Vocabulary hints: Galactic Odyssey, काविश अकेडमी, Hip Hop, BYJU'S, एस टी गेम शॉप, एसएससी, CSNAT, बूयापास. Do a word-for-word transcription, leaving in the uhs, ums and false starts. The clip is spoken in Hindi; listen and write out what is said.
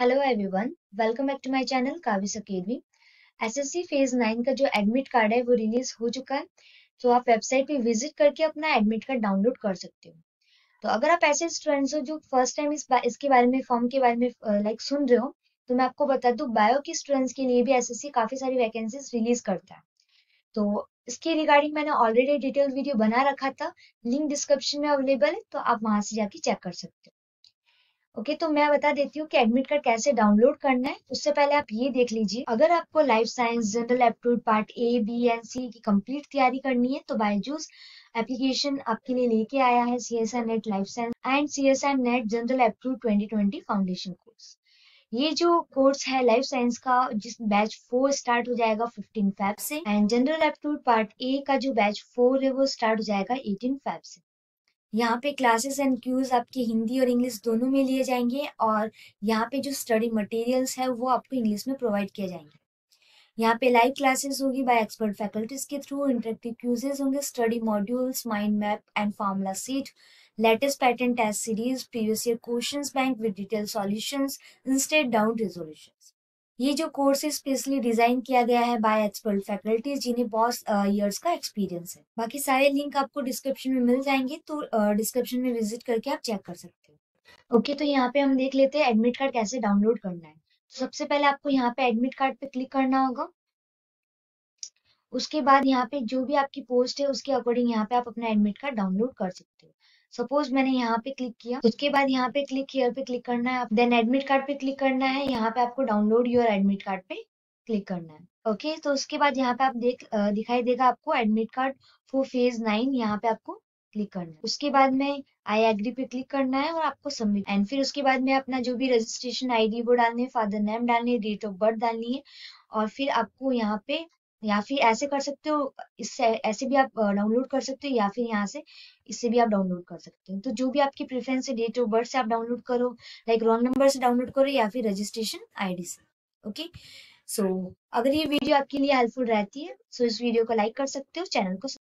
Hello everyone, welcome back to my channel काविश अकेडमी। एसएससी phase nine का जो एडमिट कार्ड है वो रिलीज हो चुका है, तो आप वेबसाइट पे विजिट करके अपना एडमिट कार्ड डाउनलोड कर सकते हो। तो अगर आप ऐसे स्टूडेंट्स हो जो फर्स्ट टाइम इस बा, इसके बारे में फॉर्म के बारे में लाइक सुन रहे हो, तो मैं आपको बता दूं बायो के स्टूडेंट्स के लिए भी एसएससी काफी सारी वैकेंसीज रिलीज करता है। तो इसके रिगार्डिंग मैंने ऑलरेडी डिटेल वीडियो बना रखा था, लिंक डिस्क्रिप्शन में अवेलेबल है, तो आप वहां से जाके चेक कर सकते हो। ओके okay, तो मैं बता देती हूँ कि एडमिट कार्ड कैसे डाउनलोड करना है। उससे पहले आप ये देख लीजिए, अगर आपको life science, general aptitude part A, B and C की कंप्लीट तैयारी करनी है तो बायजूस एप्लीकेशन आपके लिए लेके आया है CSIR NET life science and CSIR NET general aptitude twenty twenty foundation course. ये जो कोर्स है लाइफ साइंस का, जिस बैच फोर स्टार्ट हो जाएगा फिफ्टीन फेब से, and general aptitude part A का जो बैच फोर है वो स्टार्ट हो जाएगा एटीन फेब से। यहाँ पे क्लासेस एंड क्यूज आपके हिंदी और इंग्लिश दोनों में लिए जाएंगे, और यहाँ पे जो स्टडी मटेरियल्स है वो आपको इंग्लिश में प्रोवाइड किए जाएंगे। यहाँ पे लाइव क्लासेस होगी बाय एक्सपर्ट फैकल्टीज के थ्रू, इंटरेक्टिव क्यूजेस होंगे, study modules, mind map and formula sheet, latest pattern test series, previous year questions bank with detail solutions, instead down resolutions. ये जो कोर्स स्पेशली डिजाइन किया गया है बाय एक्सपर्ट फैकल्टीज जिन्हें बहुत इयर्स का एक्सपीरियंस है। बाकी सारे लिंक आपको डिस्क्रिप्शन में मिल जाएंगे, तो डिस्क्रिप्शन uh, में विजिट करके आप चेक कर सकते हो। ओके okay, तो यहाँ पे हम देख लेते हैं एडमिट कार्ड कैसे डाउनलोड करना है। तो सबसे पहले आपको यहाँ पे एडमिट कार्ड पे क्लिक करना होगा। उसके बाद यहाँ पे जो भी आपकी पोस्ट है उसके अकॉर्डिंग यहाँ पे आप अपना एडमिट कार्ड डाउनलोड कर सकते हो। सपोज मैंने यहाँ पे क्लिक किया, उसके बाद यहाँ पे क्लिक हियर पे क्लिक करना है, देन एडमिट कार्ड पे क्लिक करना है। यहाँ पे आपको डाउनलोड योर एडमिट कार्ड पे क्लिक करना है। ओके okay, तो उसके बाद यहाँ पे आप देख दिखाई देगा आपको admit card for phase nine, यहाँ पे आपको क्लिक करना है। उसके बाद में आई एग्री पे क्लिक करना है और आपको सबमिट, एंड फिर उसके बाद में अपना जो भी रजिस्ट्रेशन आई डी वो डालने है, फादर नेम डालने, डेट ऑफ बर्थ डालनी है, और फिर आपको यहाँ पे, या फिर ऐसे कर सकते हो, इससे ऐसे भी आप डाउनलोड कर सकते हो, या फिर यहाँ से इससे भी आप डाउनलोड कर सकते हो। तो जो भी आपकी प्रेफरेंस है, डेट ऑफ बर्थ से आप डाउनलोड करो, लाइक रोल नंबर से डाउनलोड करो, या फिर रजिस्ट्रेशन आईडी से। ओके सो so, अगर ये वीडियो आपके लिए हेल्पफुल रहती है सो so इस वीडियो को लाइक कर सकते हो, चैनल को